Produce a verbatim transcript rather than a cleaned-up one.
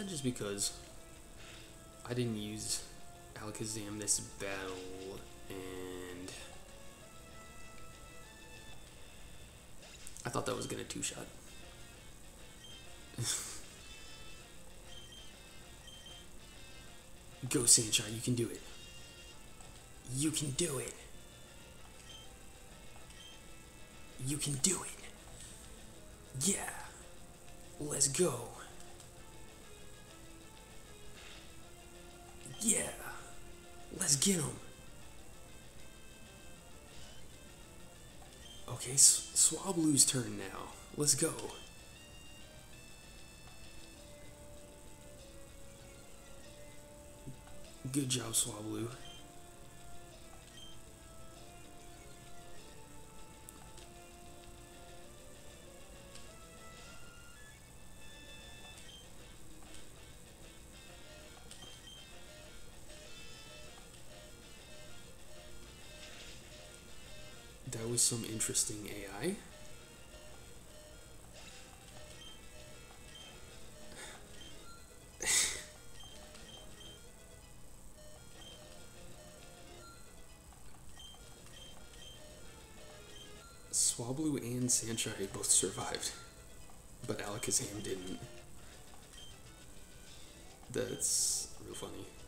Eh, just because I didn't use Alakazam this battle, and I thought that was gonna two-shot. Go, Sanshai, you can do it. You can do it. You can do it. Yeah. Let's go. Yeah. Let's get him. Okay, Swablu's turn now. Let's go. Good job, Swablu. That was some interesting A I. Swablu and Sanshai both survived, but Alakazam didn't. That's real funny.